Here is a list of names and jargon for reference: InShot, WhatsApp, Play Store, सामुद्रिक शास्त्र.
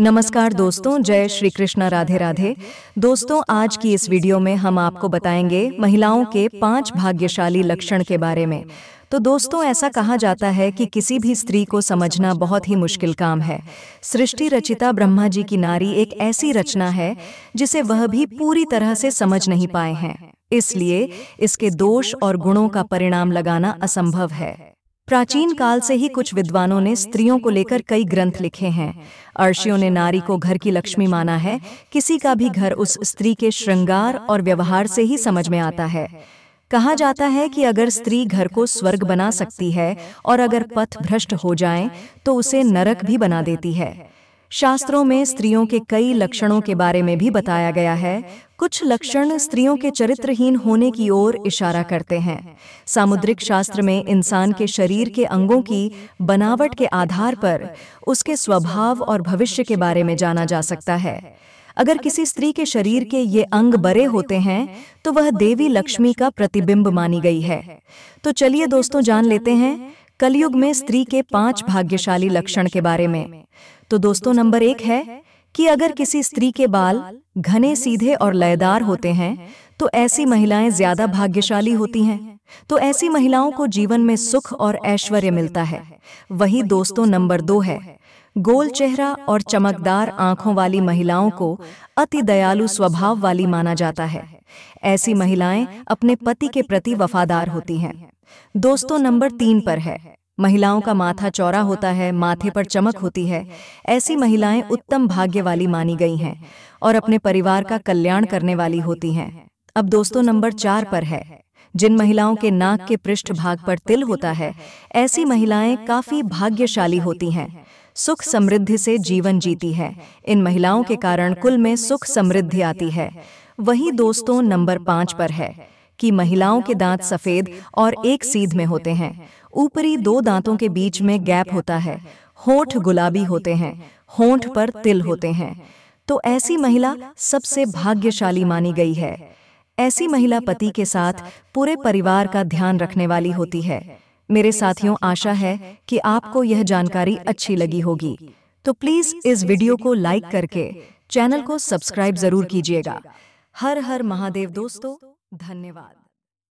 नमस्कार दोस्तों, जय श्री कृष्ण, राधे राधे। दोस्तों, आज की इस वीडियो में हम आपको बताएंगे महिलाओं के 5 भाग्यशाली लक्षण के बारे में। तो दोस्तों, ऐसा कहा जाता है कि किसी भी स्त्री को समझना बहुत ही मुश्किल काम है। सृष्टि रचिता ब्रह्मा जी की नारी एक ऐसी रचना है जिसे वह भी पूरी तरह से समझ नहीं पाए हैं, इसलिए इसके दोष और गुणों का परिणाम लगाना असंभव है। प्राचीन काल से ही कुछ विद्वानों ने स्त्रियों को लेकर कई ग्रंथ लिखे हैं। अर्षियों ने नारी को घर की लक्ष्मी माना है। किसी का भी घर उस स्त्री के श्रृंगार और व्यवहार से ही समझ में आता है। कहा जाता है कि अगर स्त्री घर को स्वर्ग बना सकती है और अगर पथ भ्रष्ट हो जाए तो उसे नरक भी बना देती है। शास्त्रों में स्त्रियों के कई लक्षणों के बारे में भी बताया गया है। कुछ लक्षण स्त्रियों के चरित्रहीन होने की ओर इशारा करते हैं। सामुद्रिक शास्त्र में इंसान के शरीर के अंगों की बनावट के आधार पर उसके स्वभाव और भविष्य के बारे में जाना जा सकता है। अगर किसी स्त्री के शरीर के ये अंग बड़े होते हैं तो वह देवी लक्ष्मी का प्रतिबिंब मानी गई है। तो चलिए दोस्तों, जान लेते हैं कलयुग में स्त्री के 5 भाग्यशाली लक्षण के बारे में। तो दोस्तों, नंबर 1 है कि अगर किसी स्त्री के बाल घने, सीधे और लयदार होते हैं तो ऐसी महिलाएं ज्यादा भाग्यशाली होती हैं। तो ऐसी महिलाओं को जीवन में सुख और ऐश्वर्य मिलता है। वही दोस्तों, नंबर 2 है, गोल चेहरा और चमकदार आंखों वाली महिलाओं को अति दयालु स्वभाव वाली माना जाता है। ऐसी महिलाएं अपने पति के प्रति वफादार होती हैं। दोस्तों, नंबर 3 पर है, महिलाओं का माथा चौड़ा होता है, माथे पर चमक होती है। ऐसी महिलाएं उत्तम भाग्य वाली मानी गई हैं और अपने परिवार का कल्याण करने वाली होती हैं। अब दोस्तों, नंबर 4 पर है, जिन महिलाओं के नाक के पृष्ठभाग पर तिल होता है, ऐसी महिलाएं काफी भाग्यशाली होती हैं, सुख समृद्धि से जीवन जीती है। इन महिलाओं के कारण कुल में सुख समृद्धि आती है। वहीं दोस्तों, नंबर 5 पर है कि महिलाओं के दांत सफेद और एक सीध में होते हैं। ऊपरी 2 दांतों के बीच में गैप होता है। होंठ गुलाबी होते हैं, होंठ पर तिल होते हैं। तो ऐसी महिला सबसे भाग्यशाली मानी गई है। ऐसी महिला पति के साथ पूरे परिवार का ध्यान रखने वाली होती है। मेरे साथियों, आशा है कि आपको यह जानकारी अच्छी लगी होगी। तो प्लीज इस वीडियो को लाइक करके चैनल को सब्सक्राइब जरूर कीजिएगा। हर हर महादेव दोस्तों, धन्यवाद।